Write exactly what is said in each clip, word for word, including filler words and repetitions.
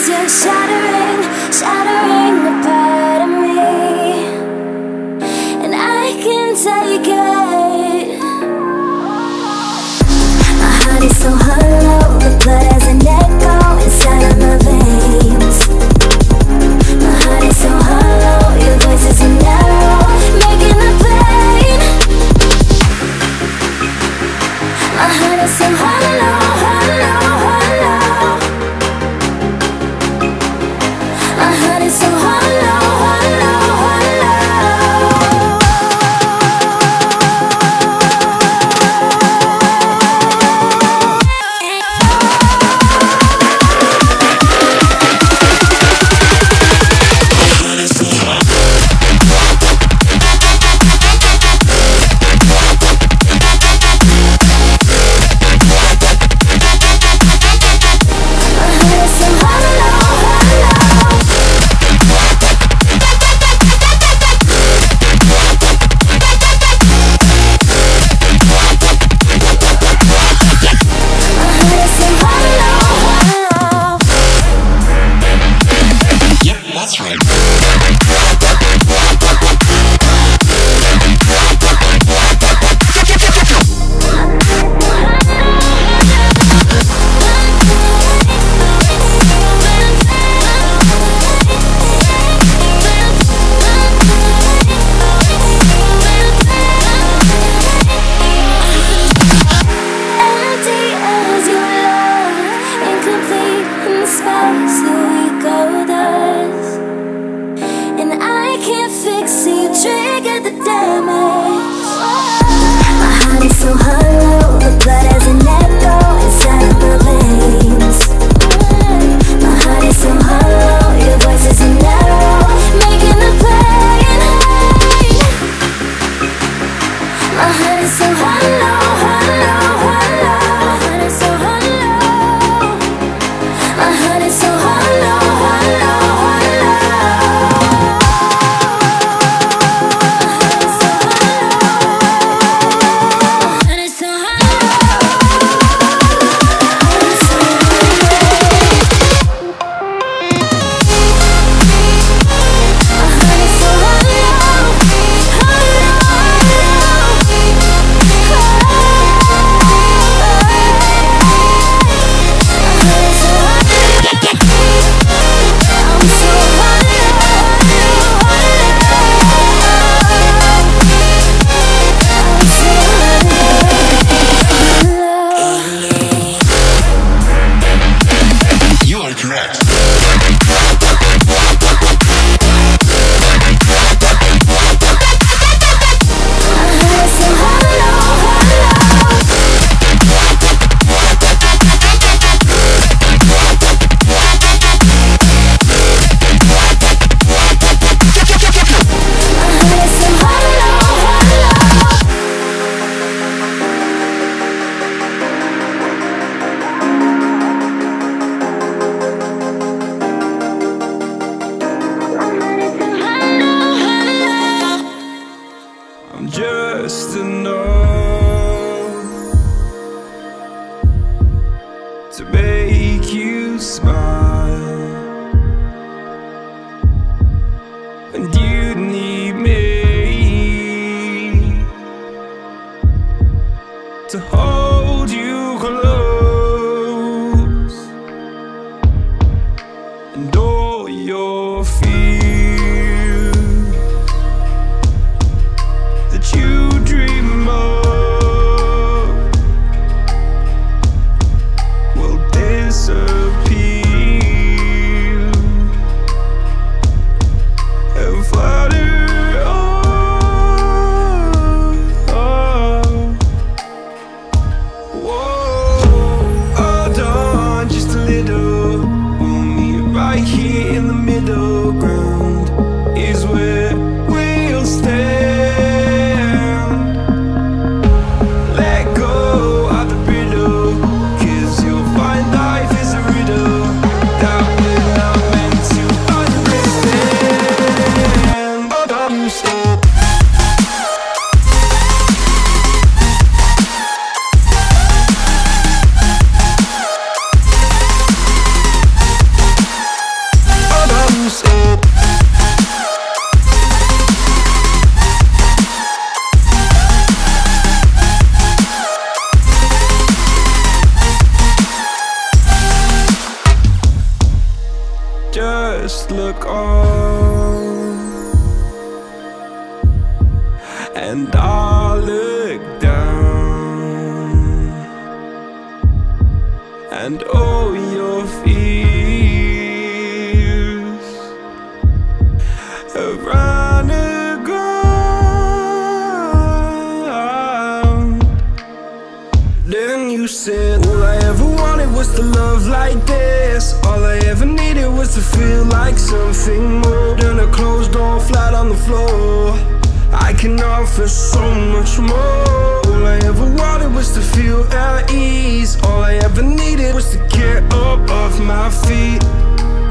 Cause you're shattering, shattering a part of me, and I can take it. My heart is so hollow, the blood has an echo inside of my veins. My heart is so hollow, your voice is an arrow, making the pain. My heart is so hollow, hollow, hollow. My heart is so hollow, hollow, disappear. just look on, and I look down, and all your fears have run aground. Then you said all I ever wanted was to love like this. All I ever needed was to feel like something more than a closed door flat on the floor. I can offer so much more. All I ever wanted was to feel at ease. All I ever needed was to get up off my feet.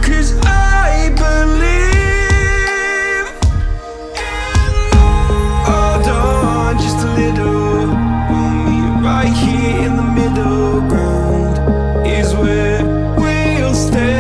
Cause I believe in all dawn, just a little. We'll meet right here in the middle ground is where we'll stay.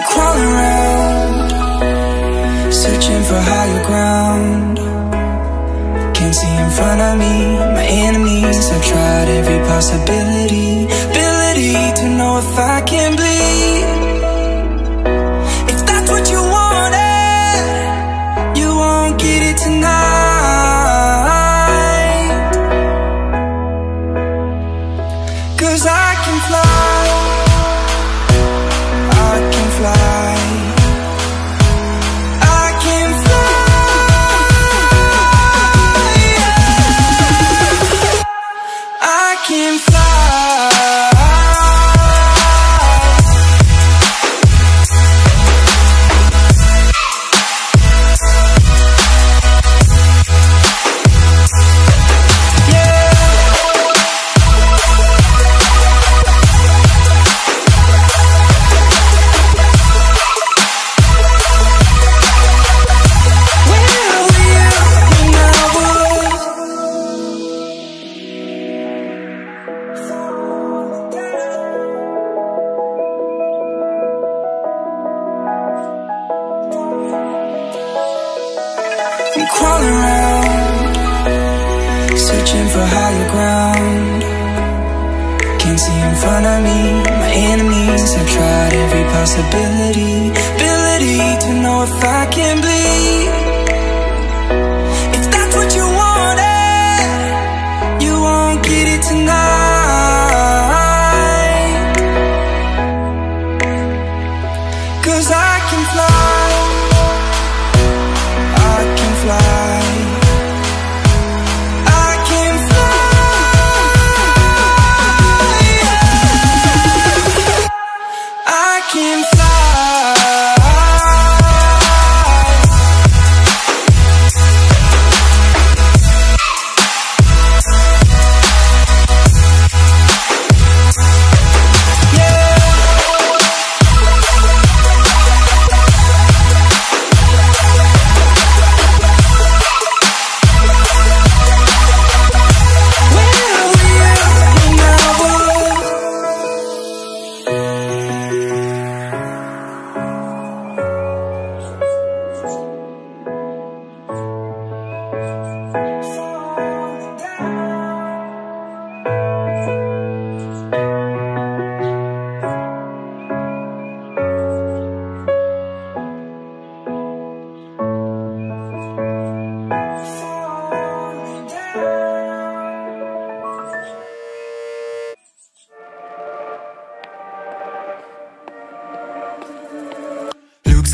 me crawling around, searching for higher ground. Can't see in front of me, my enemies. I've tried every possibility, ability to know if I can bleed. If that's what you wanted, you won't get it tonight. Cause I can fly, I can fly. Crawling around, searching for higher ground. Can't see in front of me, my enemies. I've tried every possibility, ability to know if I can bleed. If that's what you wanted, you won't get it tonight. Cause I can fly,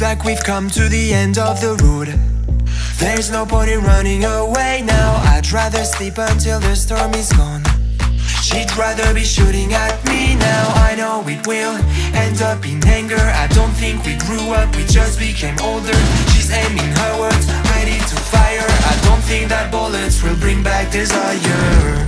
like we've come to the end of the road. There's no point in running away now. I'd rather sleep until the storm is gone. She'd rather be shooting at me now. I know it will end up in anger. I don't think we grew up, we just became older. She's aiming her words, ready to fire. I don't think that bullets will bring back desire.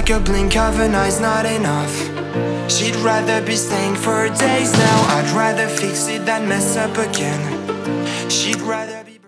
Like a blink of an eye's not enough. She'd rather be staying for days now. I'd rather fix it than mess up again. She'd rather be